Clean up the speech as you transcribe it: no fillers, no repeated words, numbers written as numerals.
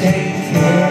take it.